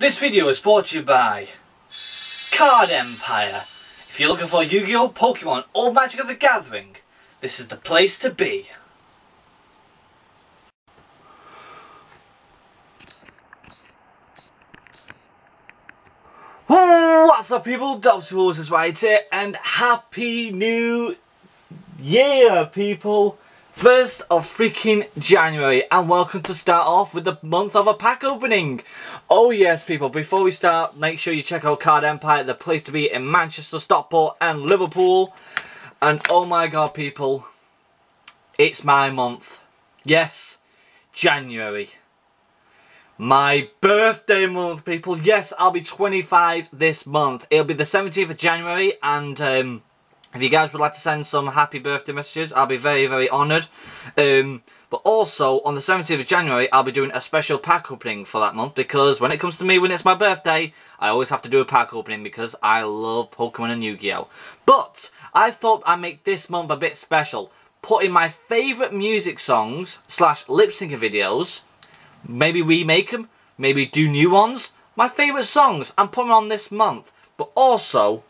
This video is brought to you by Card Empire. If you're looking for Yu-Gi-Oh, Pokemon or Magic of the Gathering, this is the place to be. What's up people, Dobbsyrules is right here and Happy New Year people. 1st of freaking January, and welcome to start off with the month of a pack opening. Oh yes people, before we start, make sure you check out Card Empire, the place to be in Manchester, Stockport and Liverpool. And oh my god people, it's my month. Yes, January. My birthday month people. Yes, I'll be 25 this month. It'll be the 17th of January and if you guys would like to send some happy birthday messages, I'll be very, very honoured. But also, on the 17th of January, I'll be doing a special pack opening for that month. Because when it comes to me, when it's my birthday, I always have to do a pack opening because I love Pokemon and Yu-Gi-Oh. But I thought I'd make this month a bit special. Put in my favourite music songs / lip syncing videos. Maybe remake them. Maybe do new ones. My favourite songs. I'm putting on this month. But also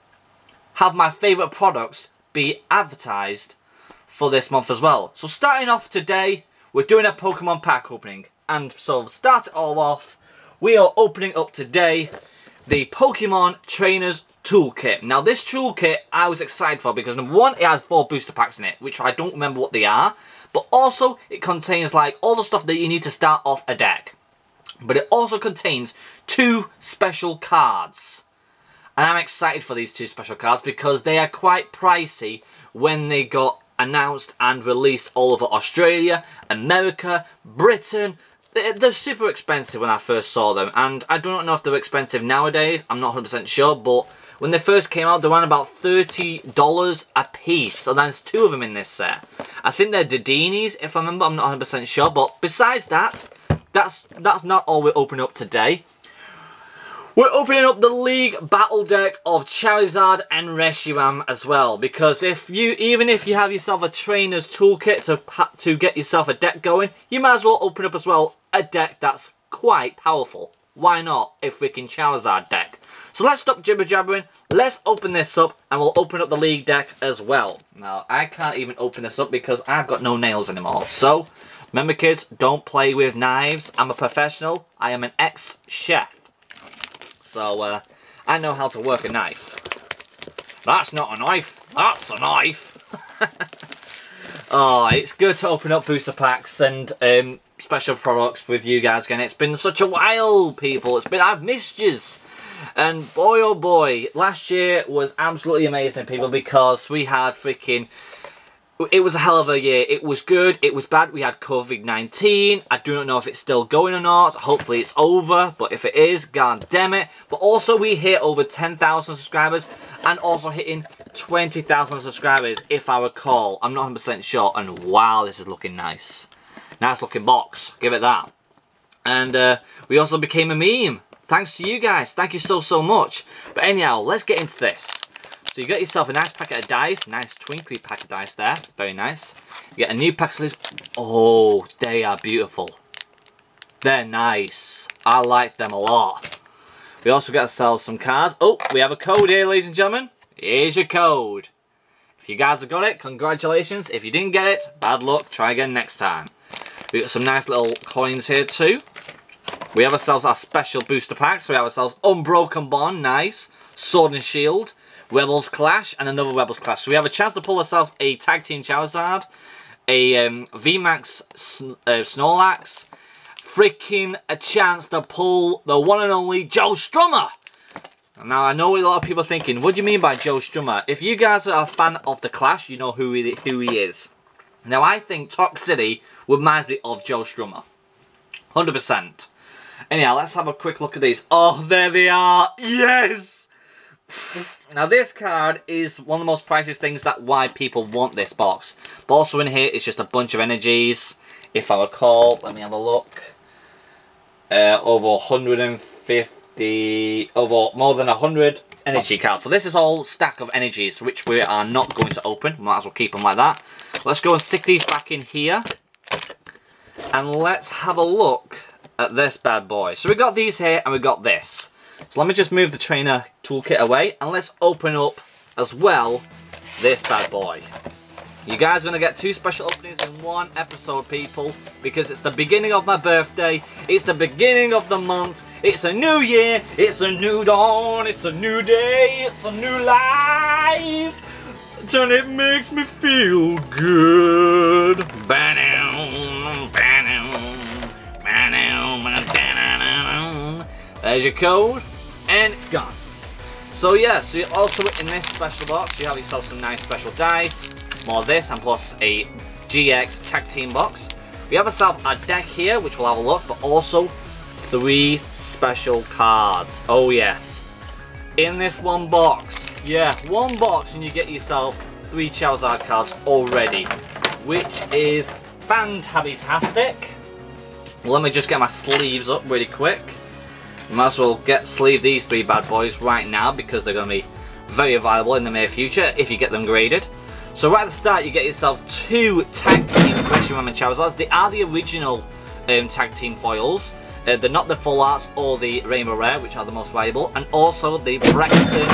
have my favourite products be advertised for this month as well. So starting off today, we're doing a Pokemon pack opening. And so to start it all off, we are opening up today the Pokemon Trainers Toolkit. Now this toolkit I was excited for because number one, it has 4 booster packs in it, which I don't remember what they are. But also it contains like all the stuff that you need to start off a deck. But it also contains 2 special cards. And I'm excited for these 2 special cards because they are quite pricey when they got announced and released all over Australia, America, Britain. They're super expensive when I first saw them. And I don't know if they're expensive nowadays. I'm not 100% sure. But when they first came out, they ran about $30 a piece. So there's 2 of them in this set. I think they're Dedennes, if I remember. I'm not 100% sure. But besides that, that's not all we're opening up today. We're opening up the League Battle Deck of Charizard and Reshiram as well, because even if you have yourself a Trainer's Toolkit to get yourself a deck going, you might as well open up as well a deck that's quite powerful. Why not a freaking Charizard deck? So let's stop jibber-jabbering, let's open this up, and we'll open up the League deck as well. Now, I can't even open this up because I've got no nails anymore, so remember kids, don't play with knives. I'm a professional, I am an ex-chef. So, I know how to work a knife. That's not a knife, that's a knife. Oh, it's good to open up booster packs and special products with you guys again. It's been such a while, people. I've missed yous. And boy, oh boy, last year was absolutely amazing, people, because we had freaking... It was a hell of a year. It was good, it was bad. We had COVID-19. I do not know if it's still going or not. Hopefully it's over, but if it is, god damn it. But also we hit over 10,000 subscribers and also hitting 20,000 subscribers, if I recall. I'm not 100% sure, and wow, this is looking nice. Nice looking box, give it that. And we also became a meme. Thanks to you guys, thank you so, so much. But anyhow, let's get into this. So you got yourself a nice packet of dice, nice twinkly pack of dice there, very nice. You get a new pack sleeve. Oh, they are beautiful. They're nice. I like them a lot. We also got ourselves some cards. Oh, we have a code here, ladies and gentlemen. Here's your code. If you guys have got it, congratulations. If you didn't get it, bad luck. Try again next time. We got some nice little coins here too. We have ourselves our special booster packs. So we have ourselves Unbroken Bond, nice. Sword and Shield. Rebels Clash and another Rebels Clash. So we have a chance to pull ourselves a Tag Team Charizard, a VMAX Snorlax, freaking a chance to pull the one and only Joe Strummer. Now I know a lot of people are thinking, what do you mean by Joe Strummer? If you guys are a fan of The Clash, you know who he is. Now I think Talk City reminds me of Joe Strummer, 100%. Anyhow, let's have a quick look at these. Oh, there they are. Yes. Now this card is one of the most priciest things that why people want this box. But also in here it's just a bunch of energies. If I recall, let me have a look. Over more than 100 energy cards. So this is all stack of energies which we are not going to open. Might as well keep them like that. Let's go and stick these back in here. And let's have a look at this bad boy. So we got these here and we got this. So let me just move the trainer toolkit away and let's open up as well this bad boy. You guys are going to get two special openings in one episode, people, because it's the beginning of my birthday, it's the beginning of the month, it's a new year, it's a new dawn, it's a new day, it's a new life, and it makes me feel good. There's your code, and it's gone. So yeah, so you're also in this special box, you have yourself some nice special dice, more of this, and plus a GX Tag Team box. We have ourselves a deck here, which we'll have a look, but also three special cards. Oh yes, in this one box. Yeah, one box and you get yourself three Charizard cards already, which is fantabby-tastic. Let me just get my sleeves up really quick. Might as well sleeve these three bad boys right now because they're going to be very viable in the near future if you get them graded. So right at the start you get yourself two Tag Team Reshiram and Charizards. They are the original Tag Team foils. They're not the full arts or the Rainbow Rare, which are the most valuable. And also the Braixen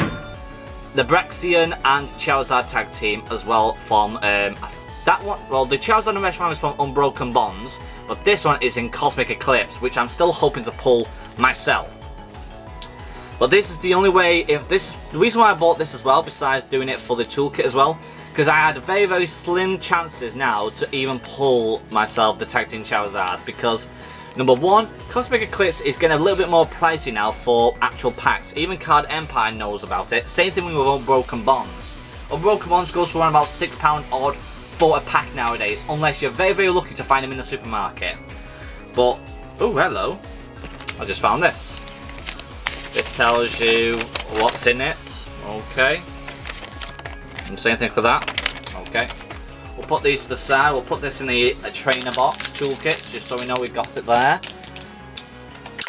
and Charizard Tag Team as well from that one. Well, the Charizard and Reshiram is from Unbroken Bonds, but this one is in Cosmic Eclipse, which I'm still hoping to pull myself. But this is the only way, if this, the reason why I bought this as well, besides doing it for the toolkit as well, because I had very, very slim chances now to even pull myself the Tag Team Charizard, because number one, Cosmic Eclipse is getting a little bit more pricey now for actual packs. Even Card Empire knows about it. Same thing with Unbroken Bonds. Unbroken Bonds goes for around about £6 odd for a pack nowadays, unless you're very, very lucky to find them in the supermarket. But, oh, hello. I just found this. This tells you what's in it. Okay. Same thing for that. Okay. We'll put these to the side. We'll put this in the trainer box toolkit, just so we know we've got it there.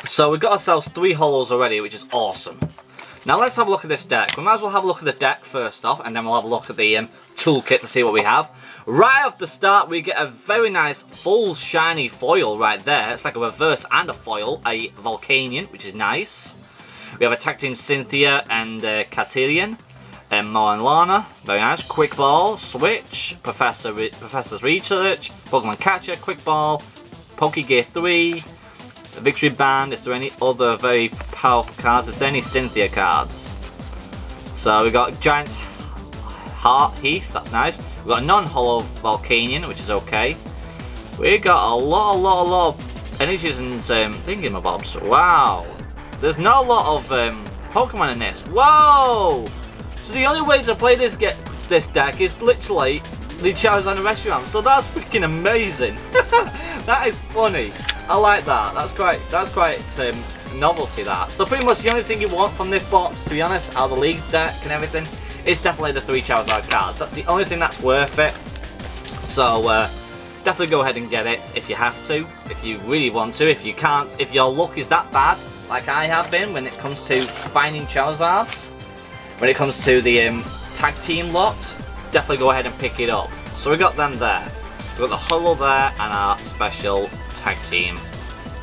So we've got ourselves three holos already, which is awesome. Now let's have a look at this deck. We might as well have a look at the deck first off, and then we'll have a look at the toolkit to see what we have. Right off the start, we get a very nice full shiny foil right there. It's like a reverse and a foil, a Volcanion, which is nice. We have a Tag Team Cynthia and Card Empire. Mo and Lana, very nice. Quick Ball, Switch, Professor's Research, Pokemon Catcher, Quick Ball, Pokegear 3, Victory Band. Is there any other very powerful cards? Is there any Cynthia cards? So we got Giant Heart Heath, that's nice. We've got a non-hollow Volcanion, which is okay. We got a lot of energies and thingamabobs. Wow. There's not a lot of Pokemon in this. Whoa! So the only way to play this deck is literally the Charizard and Reshiram. So that's freaking amazing. That is funny. I like that. That's quite novelty that. So pretty much the only thing you want from this box, to be honest, out of the league deck and everything, is definitely the three Charizard cards. That's the only thing that's worth it. So definitely go ahead and get it if you have to, if you really want to. If you can't, if your luck is that bad, like I have been when it comes to finding Charizards. When it comes to the Tag Team lot, definitely go ahead and pick it up. So we got them there. We got the holo there and our special Tag Team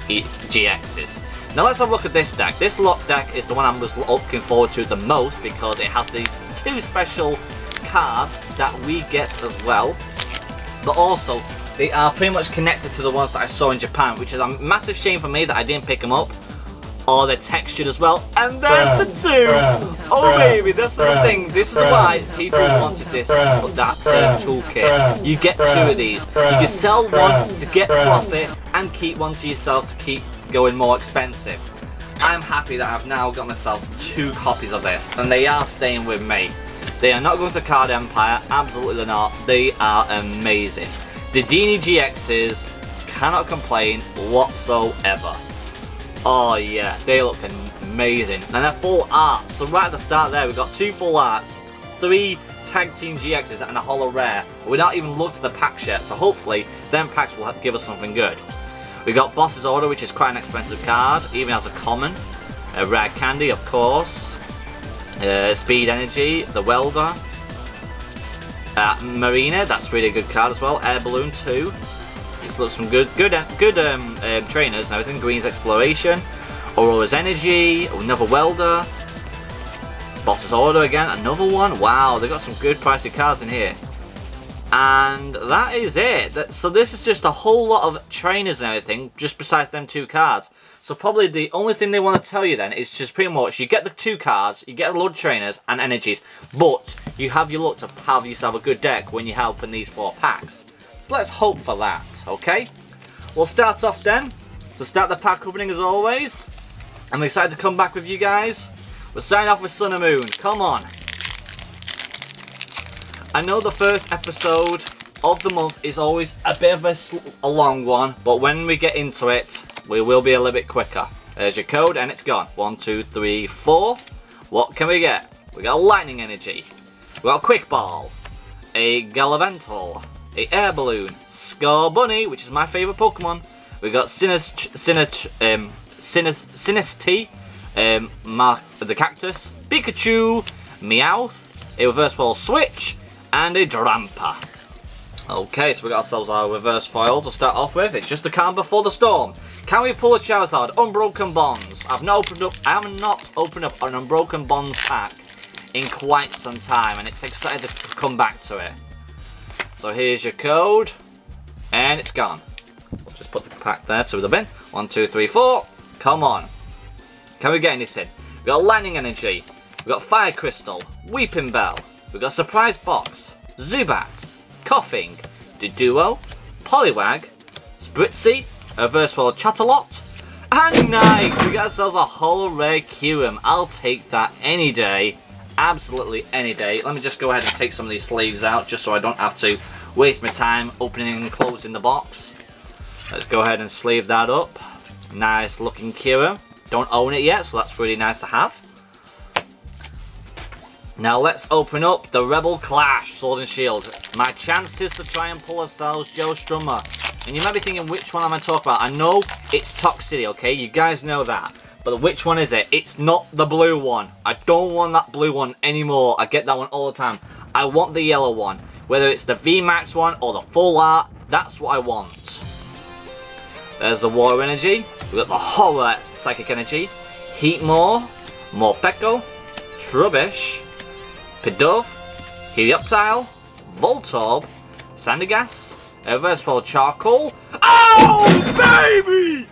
GXs. Now let's have a look at this deck. This lock deck is the one I'm just looking forward to the most because it has these two special cards that we get as well. But also, they are pretty much connected to the ones that I saw in Japan, which is a massive shame for me that I didn't pick them up. Oh, they're textured as well. And there's the two! Oh baby, that's the thing. This is why people wanted this toolkit. You get two of these. You can sell one to get profit and keep one to yourself to keep going more expensive. I'm happy that I've now got myself two copies of this and they are staying with me. They are not going to Card Empire, absolutely not. They are amazing. The Dedenne GXs, cannot complain whatsoever. Oh yeah, they look amazing. And they're full art. So right at the start there, we've got two full arts, three Tag Team GXs and a holo rare. We've not even looked at the packs yet, so hopefully them packs will give us something good. We've got Boss's Order, which is quite an expensive card, even as a common. A rare candy, of course. Speed Energy, the Welder. Marina, that's really a good card as well. Air Balloon 2. got some good trainers and everything. Green's Exploration, Aurela's Energy, another Welder, Boss's Order again, another one. Wow, they've got some good pricey cards in here. And that is it. So this is just a whole lot of trainers and everything, just besides them two cards. So probably the only thing they want to tell you then is just pretty much, you get the two cards, you get a load of trainers and energies, but you have your luck to have yourself a good deck when you're helping these four packs. So let's hope for that, okay? We'll start off then. So start the pack opening as always. I'm excited to come back with you guys. We'll sign off with Sun and Moon, come on. I know the first episode of the month is always a bit of a long one, but when we get into it, we will be a little bit quicker. There's your code and it's gone. 1, 2, 3, 4. What can we get? We got a Lightning Energy. We got a Quick Ball. A Gallivantal. A Air Balloon. Scorbunny, which is my favourite Pokemon. We got Sinistea. Mark the Cactus. Pikachu. Meowth. A Reverse Foil Switch. And a Drampa. Okay, so we got ourselves our reverse foil to start off with. It's just the calm before the storm. Can we pull a Charizard? Unbroken Bonds. I have not opened up an Unbroken Bonds pack in quite some time, and it's exciting to come back to it. So here's your code, and it's gone. We'll just put the pack there to the bin. 1, 2, 3, 4. Come on. Can we get anything? We got Lightning Energy. We got Fire Crystal. Weeping Bell. We've got Surprise Box, Zubat, Coughing, Doduo, Poliwag, Spritzy, Reverse World Chatterlot, and nice! We got ourselves a whole rare Kyurem. I'll take that any day, absolutely any day. Let me just go ahead and take some of these sleeves out just so I don't have to waste my time opening and closing the box. Let's go ahead and sleeve that up. Nice looking Kyurem. Don't own it yet, so that's really nice to have. Now let's open up the Rebel Clash, Sword and Shield. My chances to try and pull ourselves Joe Strummer. And you might be thinking, which one am I talking about? I know it's Talk City, okay? You guys know that. But which one is it? It's not the blue one. I don't want that blue one anymore. I get that one all the time. I want the yellow one. Whether it's the VMAX one or the full art, that's what I want. There's the Water Energy. We've got the Horror Psychic Energy. Heatmore, Morpeko, Trubbish, Pidove, Helioptile, Voltorb, Sandagas, Reverse Foil Charcoal. Oh, baby!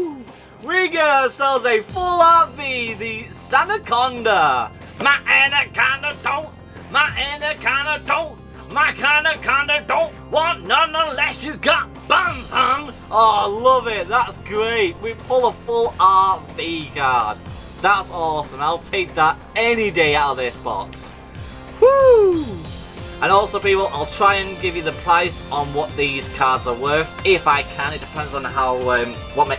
Woo! We get ourselves a full RV, the Sandaconda. My Anaconda don't, my Anaconda don't, my Anaconda don't want none unless you got buns on. Oh, I love it. That's great. We pull a full RV card. That's awesome. I'll take that any day out of this box. Woo! And also, people, I'll try and give you the price on what these cards are worth if I can. It depends on how what my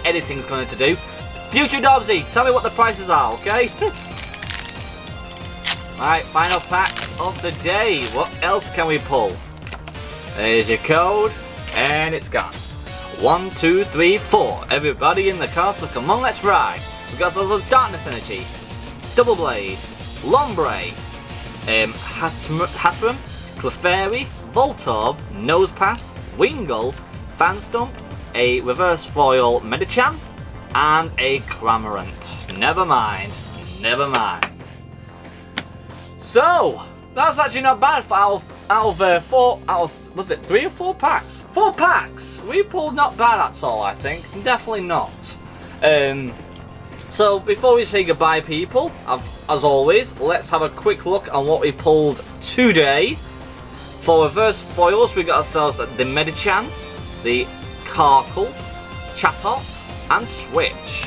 editing's going to do. Future Dobbsy, tell me what the prices are, okay? Alright, final pack of the day. What else can we pull? There's your code, and it's gone. 1, 2, 3, 4. Everybody in the castle, come on, let's ride. We've got ourselves Darkness Energy, Double Blade, Lombre, Hatram, Clefairy, Voltorb, Nosepass, Wingull, Fanstump, a Reverse Foil Medicham, and a Cramorant. Never mind, never mind. So, that's actually not bad for out of three or four packs? 4 packs! We pulled not bad at all, I think. Definitely not. So before we say goodbye, people, as always, let's have a quick look on what we pulled today. For reverse foils, we got ourselves the Medicham, the Carkle, Chatot, and Switch.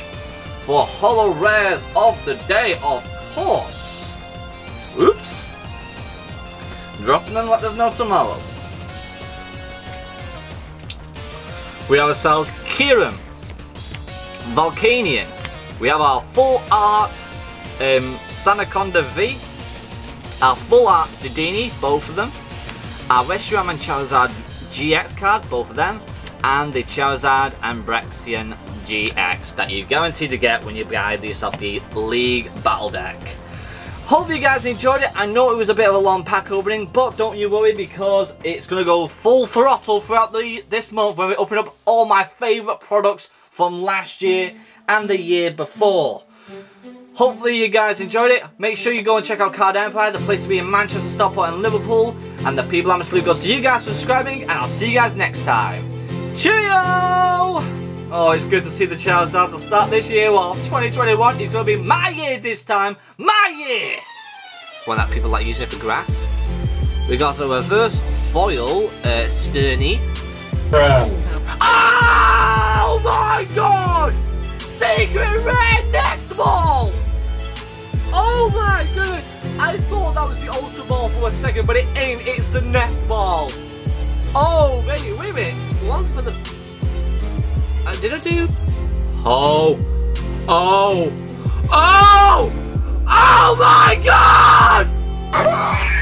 For holo rares of the day, of course. Oops. Dropping them like there's no tomorrow. We have ourselves Kyurem, Volcanion. We have our full art Sandaconda V, our full art Dedenne, both of them, our Reshiram and Charizard GX card, both of them, and the Charizard and Braixen GX that you're guaranteed to get when you buy yourself the League Battle Deck. Hopefully you guys enjoyed it. I know it was a bit of a long pack opening, but don't you worry, because it's going to go full throttle throughout this month when we open up all my favourite products from last year and the year before. Hopefully you guys enjoyed it. Make sure you go and check out Card Empire, the place to be in Manchester, Stockport and Liverpool. And the people I'm a salute goes to you guys for subscribing, and I'll see you guys next time. Cheerio! Oh, it's good to see the Charizard to start this year off. 2021 is going to be my year this time. My year! One that people like using it for grass. We got a reverse foil Sturny. Bro. Oh my god! Secret Rare Next Ball! Oh my goodness! I thought that was the Ultra Ball for a second, but it ain't. It's the Nest Ball. Oh, wait a minute. One for the... did I do? Oh. Oh. Oh! Oh my god!